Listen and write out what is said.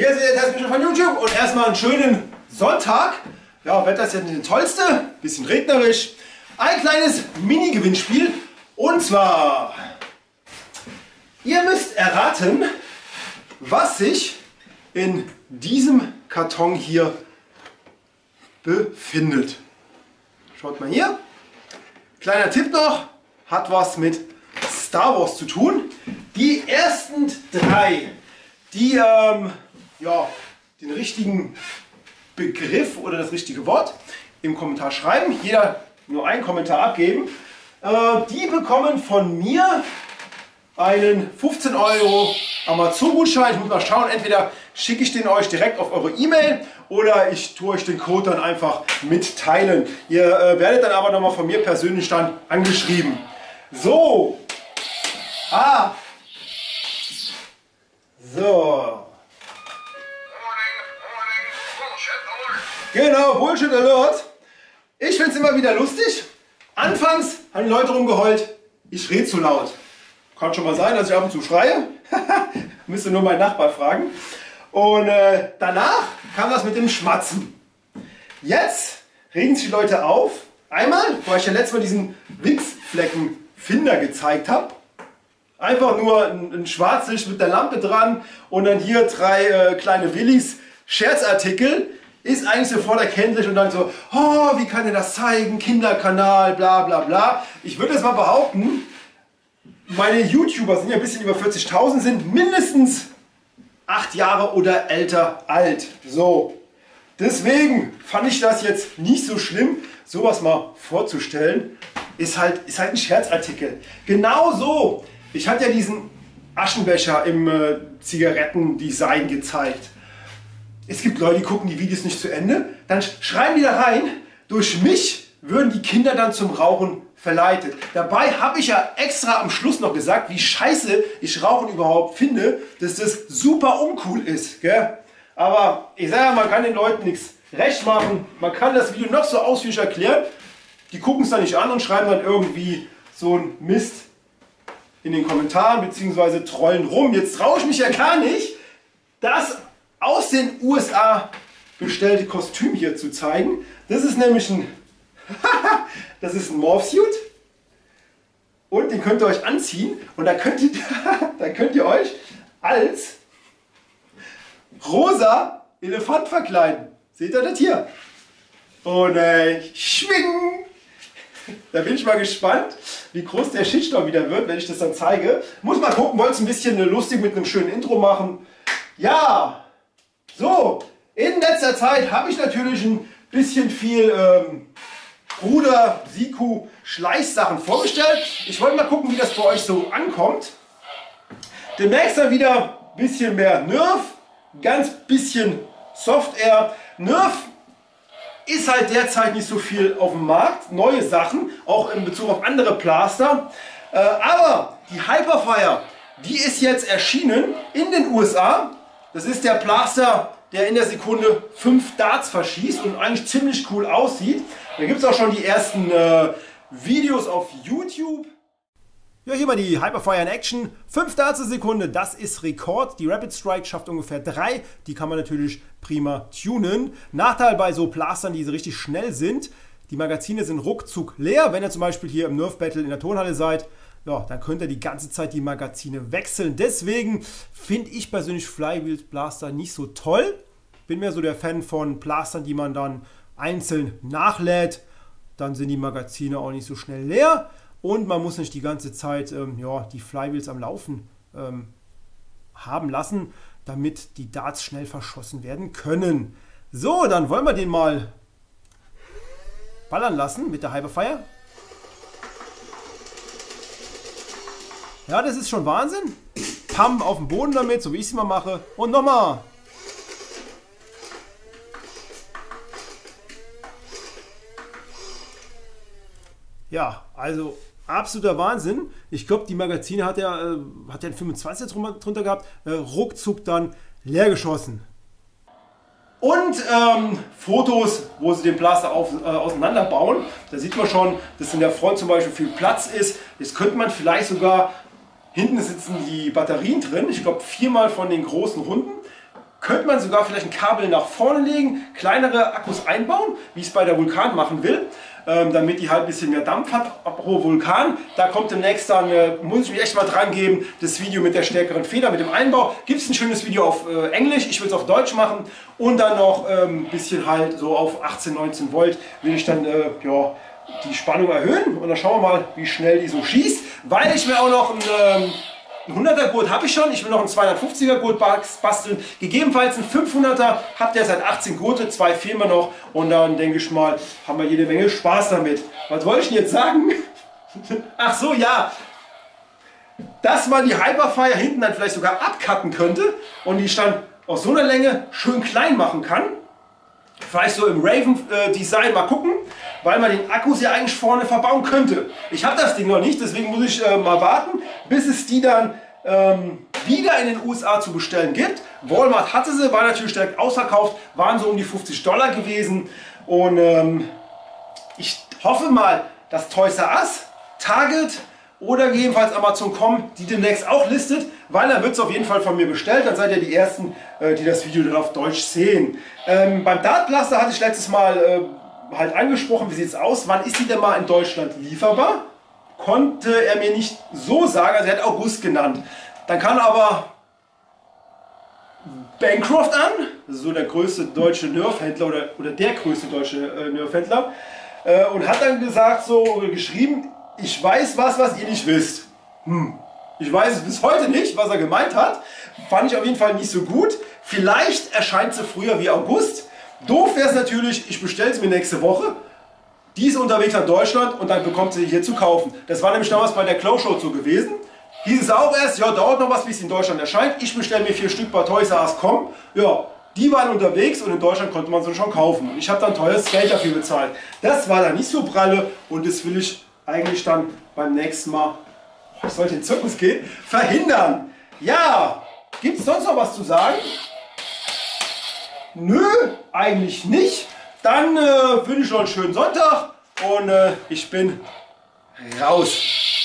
Ihr seht das Video von YouTube und erstmal einen schönen Sonntag. Ja, Wetter ist ja nicht das tollste, bisschen regnerisch. Ein kleines Mini-Gewinnspiel und zwar, ihr müsst erraten, was sich in diesem Karton hier befindet. Schaut mal hier. Kleiner Tipp noch, hat was mit Star Wars zu tun. Die ersten drei, die ja, den richtigen Begriff oder das richtige Wort im Kommentar schreiben, jeder nur einen Kommentar abgeben, die bekommen von mir einen 15 Euro Amazon-Gutschein. Ich muss mal schauen, entweder schicke ich den euch direkt auf eure E-Mail oder ich tue euch den Code dann einfach mitteilen. Ihr werdet dann aber nochmal von mir persönlich dann angeschrieben. So. Ah. So. Genau, Bullshit Alert. Ich finde es immer wieder lustig. Anfangs haben die Leute rumgeheult, ich rede zu laut. Kann schon mal sein, dass ich ab und zu schreie. Müsste nur meinen Nachbar fragen. Und danach kam das mit dem Schmatzen. Jetzt regen sich die Leute auf. Einmal, weil ich ja letztes Mal diesen Wichsfleckenfinder gezeigt habe. Einfach nur ein Schwarzlicht mit der Lampe dran und dann hier drei kleine Willis Scherzartikel. Ist eigentlich sofort erkenntlich und dann so, oh, wie kann ihr das zeigen? Kinderkanal, bla bla bla. Ich würde jetzt mal behaupten, meine YouTuber sind ja ein bisschen über 40.000, sind mindestens 8 Jahre oder älter alt. So, deswegen fand ich das jetzt nicht so schlimm, sowas mal vorzustellen. Ist halt ein Scherzartikel. Genauso, ich hatte ja diesen Aschenbecher im Zigarettendesign gezeigt. Es gibt Leute, die gucken die Videos nicht zu Ende, dann schreiben die da rein, durch mich würden die Kinder dann zum Rauchen verleitet. Dabei habe ich ja extra am Schluss noch gesagt, wie scheiße ich Rauchen überhaupt finde, dass das super uncool ist. Gell? Aber ich sage ja, man kann den Leuten nichts recht machen. Man kann das Video noch so ausführlich erklären. Die gucken es dann nicht an und schreiben dann irgendwie so einen Mist in den Kommentaren bzw. trollen rum. Jetzt traue ich mich ja gar nicht, das aus den USA bestellte Kostüm hier zu zeigen. Das ist nämlich ein das ist ein Morphsuit und den könnt ihr euch anziehen und da könnt ihr euch als rosa Elefant verkleiden. Seht ihr das hier? Und schwing! Da bin ich mal gespannt, wie groß der Shitstorm wieder wird, wenn ich das dann zeige. Muss mal gucken, wollte es ein bisschen lustig mit einem schönen Intro machen. Ja, so, in letzter Zeit habe ich natürlich ein bisschen viel Bruder, Siku, Schleichsachen vorgestellt. Ich wollte mal gucken, wie das bei euch so ankommt. Demnächst dann wieder ein bisschen mehr Nerf, ganz bisschen Soft-Air. Nerf ist halt derzeit nicht so viel auf dem Markt, neue Sachen, auch in Bezug auf andere Blaster. Aber die Hyperfire, die ist jetzt erschienen in den USA. Das ist der Blaster, der in der Sekunde 5 Darts verschießt und eigentlich ziemlich cool aussieht. Da gibt es auch schon die ersten Videos auf YouTube. Ja, hier mal die Hyperfire in Action. 5 Darts zur Sekunde, das ist Rekord. Die Rapid Strike schafft ungefähr 3. Die kann man natürlich prima tunen. Nachteil bei so Blastern, die so richtig schnell sind, die Magazine sind ruckzuck leer. Wenn ihr zum Beispiel hier im Nerf Battle in der Turnhalle seid, ja, dann könnt ihr die ganze Zeit die Magazine wechseln. Deswegen finde ich persönlich Flywheeled Blaster nicht so toll. Bin mehr so der Fan von Blastern, die man dann einzeln nachlädt. Dann sind die Magazine auch nicht so schnell leer. Und man muss nicht die ganze Zeit ja, die Flywheels am Laufen haben lassen, damit die Darts schnell verschossen werden können. So, dann wollen wir den mal ballern lassen mit der Hyperfire. Ja, das ist schon Wahnsinn. Pam auf den Boden damit, so wie ich es immer mache. Und nochmal. Ja, also absoluter Wahnsinn. Ich glaube, die Magazine hat er 25 drunter gehabt. Ruckzuck dann leer geschossen. Und Fotos, wo sie den Blaster auseinanderbauen. Da sieht man schon, dass in der Front zum Beispiel viel Platz ist. Jetzt könnte man vielleicht sogar... Hinten sitzen die Batterien drin, ich glaube 4 mal von den großen Runden. Könnte man sogar vielleicht ein Kabel nach vorne legen, kleinere Akkus einbauen, wie es bei der Vulkan machen will, damit die halt ein bisschen mehr Dampf hat. Apropos Vulkan, da kommt demnächst dann, muss ich mich echt mal dran geben, das Video mit der stärkeren Feder, mit dem Einbau. Gibt es ein schönes Video auf Englisch, ich will es auf Deutsch machen und dann noch ein bisschen halt so auf 18, 19 Volt will ich dann, ja, die Spannung erhöhen und dann schauen wir mal, wie schnell die so schießt, weil ich mir auch noch ein 100er Gurt habe ich schon, ich will noch ein 250er Gurt basteln, gegebenenfalls ein 500er, habt ihr seit 18 Gurte, zwei fehlen mir noch und dann denke ich mal, haben wir jede Menge Spaß damit. Was wollte ich denn jetzt sagen? Ach so, ja, dass man die Hyperfire hinten dann vielleicht sogar abcutten könnte und die dann aus so einer Länge schön klein machen kann. Vielleicht so im Raven-Design mal gucken, weil man den Akkus ja eigentlich vorne verbauen könnte. Ich habe das Ding noch nicht, deswegen muss ich mal warten, bis es die dann wieder in den USA zu bestellen gibt. Walmart hatte sie, war natürlich direkt ausverkauft, waren so um die $50 gewesen. Und ich hoffe mal, dass Toys R Us, Target oder gegebenenfalls Amazon.com die demnächst auch listet, weil dann wird es auf jeden Fall von mir bestellt. Dann seid ihr die Ersten, die das Video dann auf Deutsch sehen. Beim Dartblaster hatte ich letztes Mal halt angesprochen, wie sieht es aus, wann ist die denn mal in Deutschland lieferbar? Konnte er mir nicht so sagen, also er hat August genannt. Dann kam aber Bancroft an, so der größte deutsche Nerf-Händler oder der größte deutsche Nerf-Händler und hat dann gesagt, so geschrieben, ich weiß was, was ihr nicht wisst. Ich weiß es bis heute nicht, was er gemeint hat. Fand ich auf jeden Fall nicht so gut. Vielleicht erscheint sie früher wie August. Doof wäre es natürlich, ich bestelle es mir nächste Woche. Die ist unterwegs nach Deutschland und dann bekommt sie hier zu kaufen. Das war nämlich damals bei der Clowshow so gewesen. Hieß es auch erst, ja, dauert noch was, bis sie in Deutschland erscheint. Ich bestelle mir 4 Stück bei Toysars.com. Ja, die waren unterwegs und in Deutschland konnte man sie schon kaufen. Und ich habe dann teures Geld dafür bezahlt. Das war dann nicht so pralle und das will ich eigentlich dann beim nächsten Mal, ich sollte in den Zirkus gehen, verhindern. Ja, gibt es sonst noch was zu sagen? Nö, eigentlich nicht. Dann wünsche ich noch einen schönen Sonntag und ich bin raus.